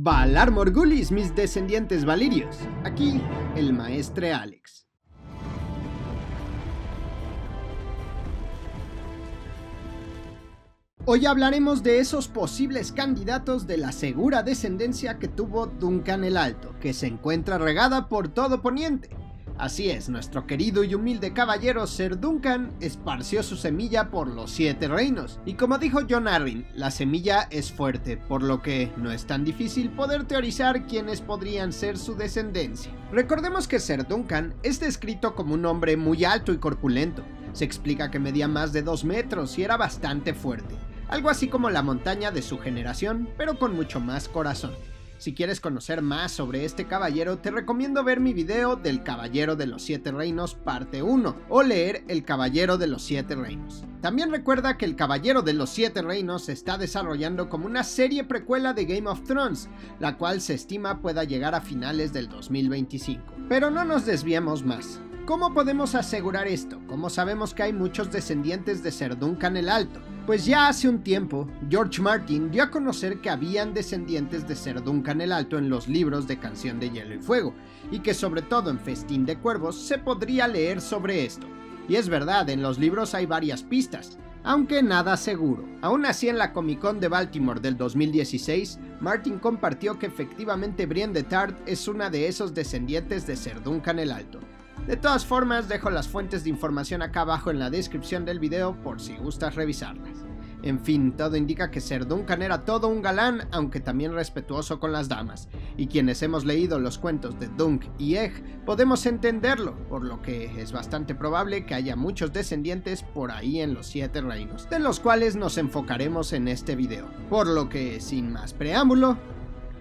Valar Morghulis, mis descendientes valirios. Aquí, el maestre Alex. Hoy hablaremos de esos posibles candidatos de la segura descendencia que tuvo Duncan el Alto, que se encuentra regada por todo Poniente. Así es, nuestro querido y humilde caballero Ser Duncan esparció su semilla por los Siete Reinos, y como dijo Jon Arryn, la semilla es fuerte, por lo que no es tan difícil poder teorizar quiénes podrían ser su descendencia. Recordemos que Ser Duncan es descrito como un hombre muy alto y corpulento, se explica que medía más de 2 metros y era bastante fuerte, algo así como la montaña de su generación, pero con mucho más corazón. Si quieres conocer más sobre este caballero, te recomiendo ver mi video del Caballero de los Siete Reinos parte 1 o leer El Caballero de los Siete Reinos. También recuerda que El Caballero de los Siete Reinos se está desarrollando como una serie precuela de Game of Thrones, la cual se estima pueda llegar a finales del 2025. Pero no nos desviemos más. ¿Cómo podemos asegurar esto? ¿Cómo sabemos que hay muchos descendientes de Ser Duncan el Alto? Pues ya hace un tiempo, George Martin dio a conocer que habían descendientes de Ser Duncan el Alto en los libros de Canción de Hielo y Fuego, y que sobre todo en Festín de Cuervos se podría leer sobre esto. Y es verdad, en los libros hay varias pistas, aunque nada seguro. Aún así, en la Comic Con de Baltimore del 2016, Martin compartió que efectivamente Brienne de Tarth es una de esos descendientes de Ser Duncan el Alto. De todas formas, dejo las fuentes de información acá abajo en la descripción del video por si gustas revisarlas. En fin, todo indica que Ser Duncan era todo un galán, aunque también respetuoso con las damas, y quienes hemos leído los cuentos de Dunk y Egg podemos entenderlo, por lo que es bastante probable que haya muchos descendientes por ahí en los Siete Reinos, de los cuales nos enfocaremos en este video. Por lo que, sin más preámbulo,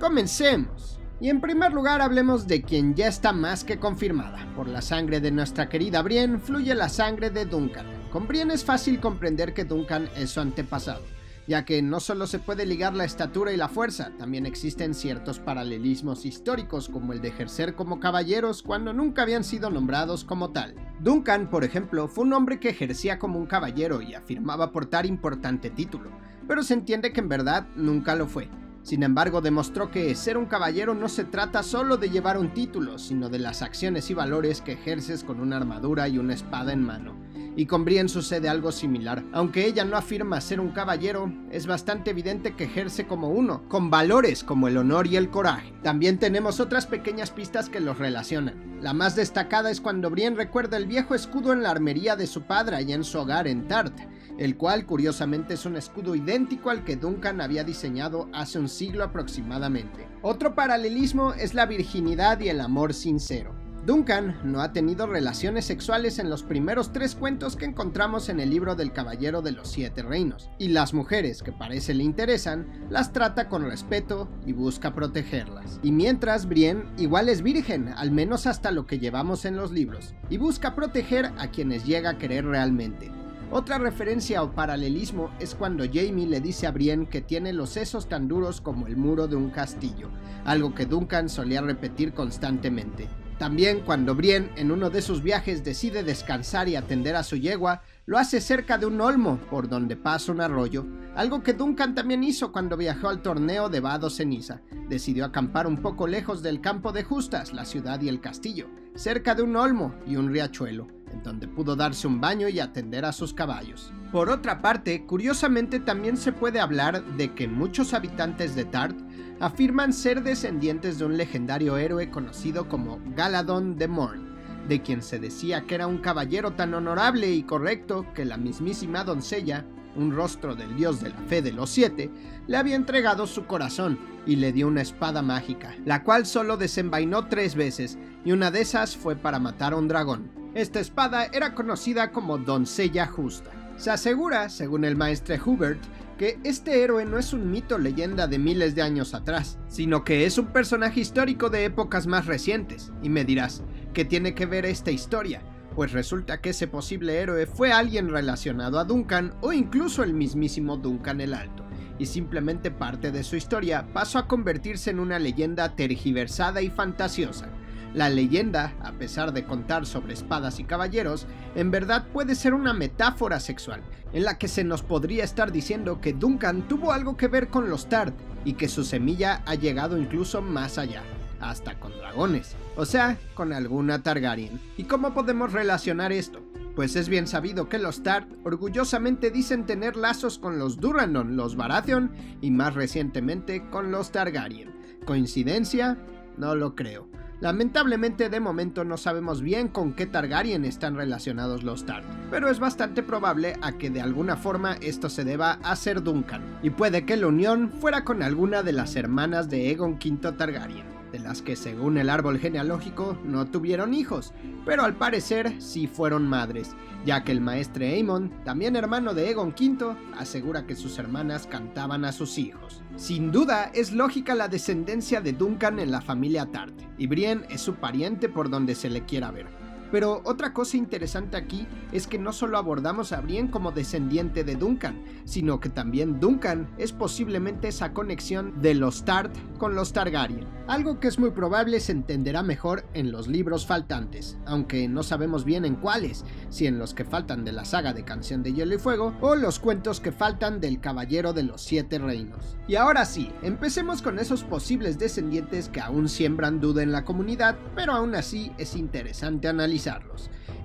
¡comencemos! Y en primer lugar hablemos de quien ya está más que confirmada. Por la sangre de nuestra querida Brienne fluye la sangre de Duncan. Con Brienne es fácil comprender que Duncan es su antepasado, ya que no solo se puede ligar la estatura y la fuerza, también existen ciertos paralelismos históricos como el de ejercer como caballeros cuando nunca habían sido nombrados como tal. Duncan, por ejemplo, fue un hombre que ejercía como un caballero y afirmaba portar importante título, pero se entiende que en verdad nunca lo fue. Sin embargo, demostró que ser un caballero no se trata solo de llevar un título, sino de las acciones y valores que ejerces con una armadura y una espada en mano. Y con Brienne sucede algo similar. Aunque ella no afirma ser un caballero, es bastante evidente que ejerce como uno, con valores como el honor y el coraje. También tenemos otras pequeñas pistas que los relacionan. La más destacada es cuando Brienne recuerda el viejo escudo en la armería de su padre y en su hogar en Tarth, el cual curiosamente es un escudo idéntico al que Duncan había diseñado hace un siglo aproximadamente. Otro paralelismo es la virginidad y el amor sincero. Duncan no ha tenido relaciones sexuales en los primeros 3 cuentos que encontramos en el libro del Caballero de los Siete Reinos, y las mujeres que parece le interesan, las trata con respeto y busca protegerlas. Y mientras Brienne igual es virgen, al menos hasta lo que llevamos en los libros, y busca proteger a quienes llega a querer realmente. Otra referencia o paralelismo es cuando Jaime le dice a Brienne que tiene los sesos tan duros como el muro de un castillo, algo que Duncan solía repetir constantemente. También cuando Brienne en uno de sus viajes decide descansar y atender a su yegua, lo hace cerca de un olmo por donde pasa un arroyo, algo que Duncan también hizo cuando viajó al torneo de Vado Ceniza. Decidió acampar un poco lejos del campo de justas, la ciudad y el castillo, cerca de un olmo y un riachuelo, en donde pudo darse un baño y atender a sus caballos. Por otra parte, curiosamente también se puede hablar de que muchos habitantes de Tarth afirman ser descendientes de un legendario héroe conocido como Galadón de Mourne, de quien se decía que era un caballero tan honorable y correcto que la mismísima doncella, un rostro del dios de la fe de los siete, le había entregado su corazón y le dio una espada mágica, la cual solo desenvainó 3 veces, y una de esas fue para matar a un dragón. Esta espada era conocida como Doncella Justa. Se asegura, según el maestre Hubert, que este héroe no es un mito o leyenda de miles de años atrás, sino que es un personaje histórico de épocas más recientes. Y me dirás, ¿qué tiene que ver esta historia? Pues resulta que ese posible héroe fue alguien relacionado a Duncan o incluso el mismísimo Duncan el Alto, y simplemente parte de su historia pasó a convertirse en una leyenda tergiversada y fantasiosa, La leyenda, a pesar de contar sobre espadas y caballeros, en verdad puede ser una metáfora sexual, en la que se nos podría estar diciendo que Duncan tuvo algo que ver con los Tarth y que su semilla ha llegado incluso más allá, hasta con dragones, o sea, con alguna Targaryen. ¿Y cómo podemos relacionar esto? Pues es bien sabido que los Tarth orgullosamente dicen tener lazos con los Duranon, los Baratheon y más recientemente con los Targaryen. ¿Coincidencia? No lo creo. Lamentablemente de momento no sabemos bien con qué Targaryen están relacionados los Tarth, pero es bastante probable a que de alguna forma esto se deba a ser Duncan, y puede que la unión fuera con alguna de las hermanas de Aegon V Targaryen, de las que según el árbol genealógico no tuvieron hijos, pero al parecer sí fueron madres, ya que el maestre Aemon, también hermano de Aegon V, asegura que sus hermanas cantaban a sus hijos. Sin duda es lógica la descendencia de Duncan en la familia Tarth, y Brienne es su pariente por donde se le quiera ver. Pero otra cosa interesante aquí es que no solo abordamos a Brienne como descendiente de Duncan, sino que también Duncan es posiblemente esa conexión de los Tarth con los Targaryen, algo que es muy probable se entenderá mejor en los libros faltantes, aunque no sabemos bien en cuáles, si en los que faltan de la saga de Canción de Hielo y Fuego o los cuentos que faltan del Caballero de los Siete Reinos. Y ahora sí, empecemos con esos posibles descendientes que aún siembran duda en la comunidad, pero aún así es interesante analizar.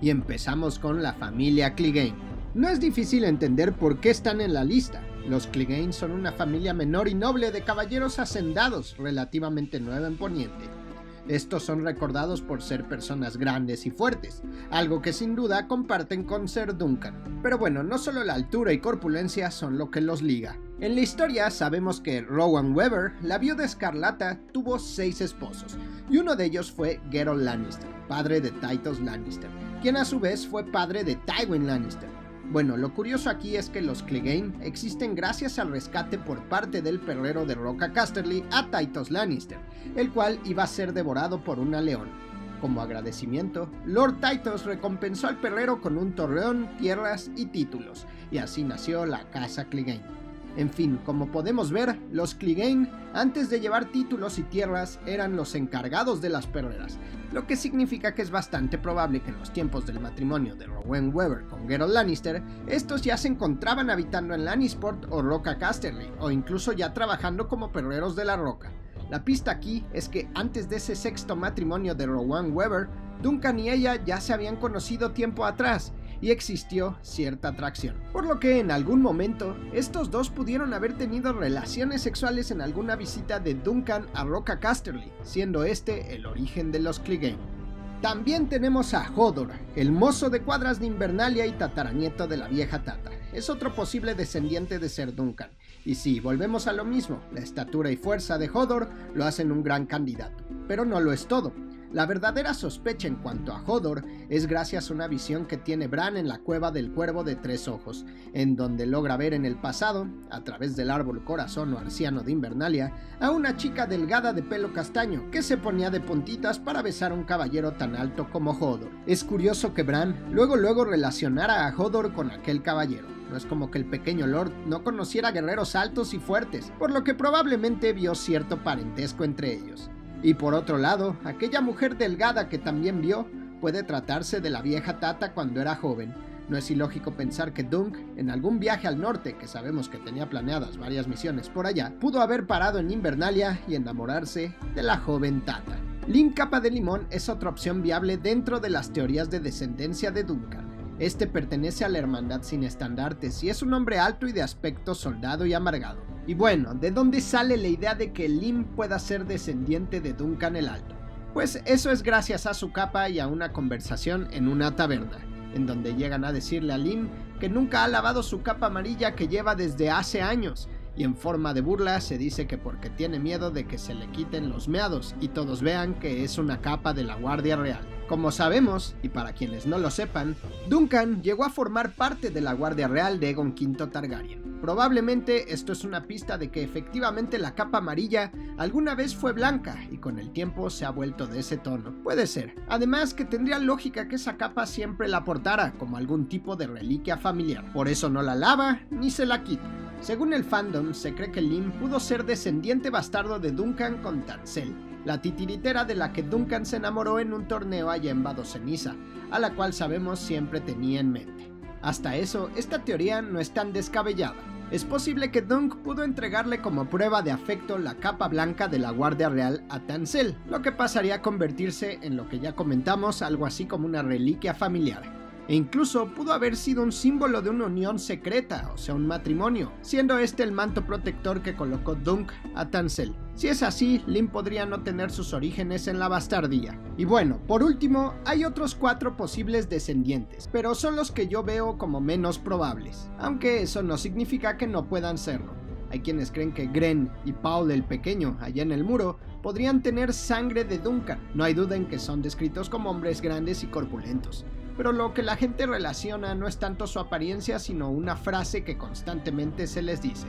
Y empezamos con la familia Clegane. No es difícil entender por qué están en la lista. Los Clegane son una familia menor y noble de caballeros hacendados, relativamente nueva en Poniente. Estos son recordados por ser personas grandes y fuertes, algo que sin duda comparten con Ser Duncan. Pero bueno, no solo la altura y corpulencia son lo que los liga. En la historia sabemos que Rohanne Webber, la viuda escarlata, tuvo 6 esposos, y uno de ellos fue Gerold Lannister, padre de Tytos Lannister, quien a su vez fue padre de Tywin Lannister. Bueno, lo curioso aquí es que los Clegane existen gracias al rescate por parte del perrero de Roca Casterly a Tytos Lannister, el cual iba a ser devorado por una leona. Como agradecimiento, Lord Tytos recompensó al perrero con un torreón, tierras y títulos, y así nació la casa Clegane. En fin, como podemos ver, los Clegane, antes de llevar títulos y tierras, eran los encargados de las perreras, lo que significa que es bastante probable que en los tiempos del matrimonio de Rowanne Webber con Gerold Lannister, estos ya se encontraban habitando en Lannisport o Roca Casterly, o incluso ya trabajando como perreros de la Roca. La pista aquí es que antes de ese sexto matrimonio de Rowanne Webber, Duncan y ella ya se habían conocido tiempo atrás, y existió cierta atracción, por lo que en algún momento estos dos pudieron haber tenido relaciones sexuales en alguna visita de Duncan a Roca Casterly, siendo este el origen de los Clegane. También tenemos a Hodor, el mozo de cuadras de Invernalia y tataranieto de la vieja Tata. Es otro posible descendiente de Ser Duncan, y sí, volvemos a lo mismo, la estatura y fuerza de Hodor lo hacen un gran candidato, pero no lo es todo. La verdadera sospecha en cuanto a Hodor es gracias a una visión que tiene Bran en la cueva del Cuervo de 3 Ojos, en donde logra ver en el pasado, a través del árbol corazón o arciano de Invernalia, a una chica delgada de pelo castaño que se ponía de puntitas para besar a un caballero tan alto como Hodor. Es curioso que Bran luego relacionara a Hodor con aquel caballero. No es como que el pequeño Lord no conociera guerreros altos y fuertes, por lo que probablemente vio cierto parentesco entre ellos. Y por otro lado, aquella mujer delgada que también vio puede tratarse de la vieja Tata cuando era joven. No es ilógico pensar que Dunk, en algún viaje al norte, que sabemos que tenía planeadas varias misiones por allá, pudo haber parado en Invernalia y enamorarse de la joven Tata. Lin Capa de Limón es otra opción viable dentro de las teorías de descendencia de Duncan. Este pertenece a la hermandad sin estandartes y es un hombre alto y de aspecto soldado y amargado. Y bueno, ¿de dónde sale la idea de que Lin pueda ser descendiente de Duncan el Alto? Pues eso es gracias a su capa y a una conversación en una taberna, en donde llegan a decirle a Lin que nunca ha lavado su capa amarilla que lleva desde hace años, y en forma de burla se dice que porque tiene miedo de que se le quiten los meados y todos vean que es una capa de la Guardia Real. Como sabemos, y para quienes no lo sepan, Duncan llegó a formar parte de la Guardia Real de Aegon V Targaryen. Probablemente esto es una pista de que efectivamente la capa amarilla alguna vez fue blanca y con el tiempo se ha vuelto de ese tono. Puede ser. Además que tendría lógica que esa capa siempre la portara como algún tipo de reliquia familiar. Por eso no la lava ni se la quita. Según el fandom, se cree que Lin pudo ser descendiente bastardo de Duncan con Tancel, la titiritera de la que Duncan se enamoró en un torneo allá en Vado Ceniza, a la cual sabemos siempre tenía en mente. Hasta eso, esta teoría no es tan descabellada. Es posible que Dunk pudo entregarle como prueba de afecto la capa blanca de la Guardia Real a Tancel, lo que pasaría a convertirse en lo que ya comentamos, algo así como una reliquia familiar. E incluso pudo haber sido un símbolo de una unión secreta, o sea un matrimonio, siendo este el manto protector que colocó Dunk a Tancel. Si es así, Lin podría no tener sus orígenes en la bastardía. Y bueno, por último, hay otros 4 posibles descendientes, pero son los que yo veo como menos probables, aunque eso no significa que no puedan serlo. Hay quienes creen que Gren y Paul el Pequeño, allá en el muro, podrían tener sangre de Duncan. No hay duda en que son descritos como hombres grandes y corpulentos, pero lo que la gente relaciona no es tanto su apariencia, sino una frase que constantemente se les dice: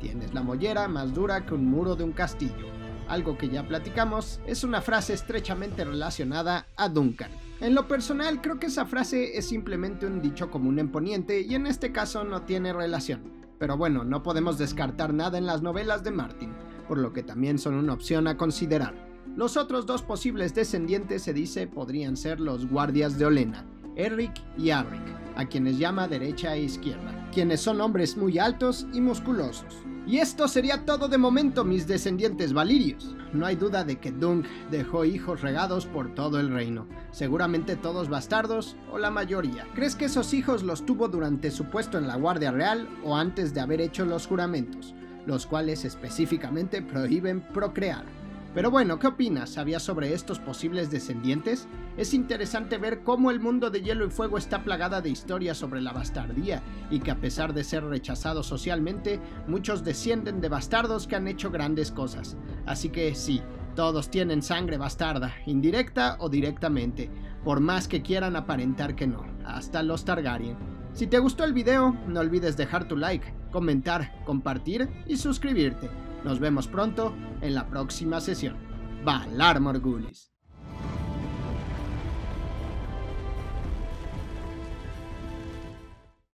tienes la mollera más dura que un muro de un castillo. Algo que ya platicamos, es una frase estrechamente relacionada a Duncan. En lo personal, creo que esa frase es simplemente un dicho común en Poniente y en este caso no tiene relación. Pero bueno, no podemos descartar nada en las novelas de Martin, por lo que también son una opción a considerar. Los otros 2 posibles descendientes se dice podrían ser los guardias de Olenna, Arryk y Arryk, a quienes llama derecha e izquierda, quienes son hombres muy altos y musculosos. Y esto sería todo de momento, mis descendientes valirios. No hay duda de que Dunk dejó hijos regados por todo el reino, seguramente todos bastardos o la mayoría. ¿Crees que esos hijos los tuvo durante su puesto en la Guardia Real o antes de haber hecho los juramentos, los cuales específicamente prohíben procrear? Pero bueno, ¿qué opinas? ¿Sabías sobre estos posibles descendientes? Es interesante ver cómo el mundo de Hielo y Fuego está plagada de historias sobre la bastardía y que a pesar de ser rechazados socialmente, muchos descienden de bastardos que han hecho grandes cosas. Así que sí, todos tienen sangre bastarda, indirecta o directamente, por más que quieran aparentar que no, hasta los Targaryen. Si te gustó el video, no olvides dejar tu like, comentar, compartir y suscribirte. Nos vemos pronto en la próxima sesión. Valar Morghulis.